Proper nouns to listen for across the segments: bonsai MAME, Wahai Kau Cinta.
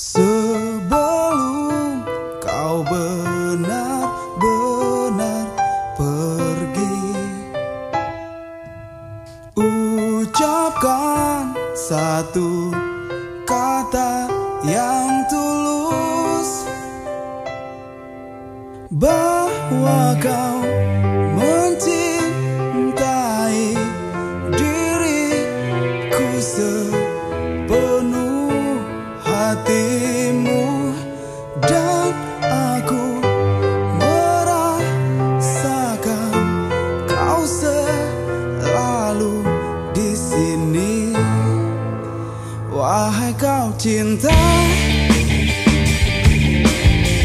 Sebelum kau benar-benar pergi, ucapkan satu kata yang tulus bahwa kau mencintai diriku sepenuh hatimu, dan aku merasakan kau selalu di sini. Wahai kau cinta,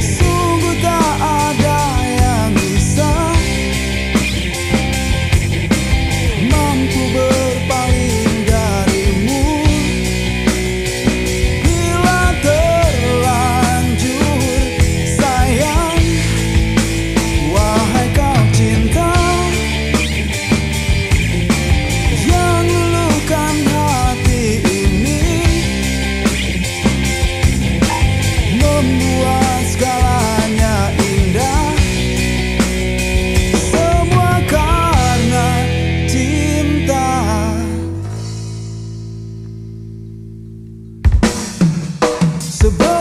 sungguh tak ada yang bisa mampu berpaling darimu. Bila terlanjur sayang, wahai kau cinta, yang lulukan hati ini, membuat segalanya indah, semua karena cinta. Sebab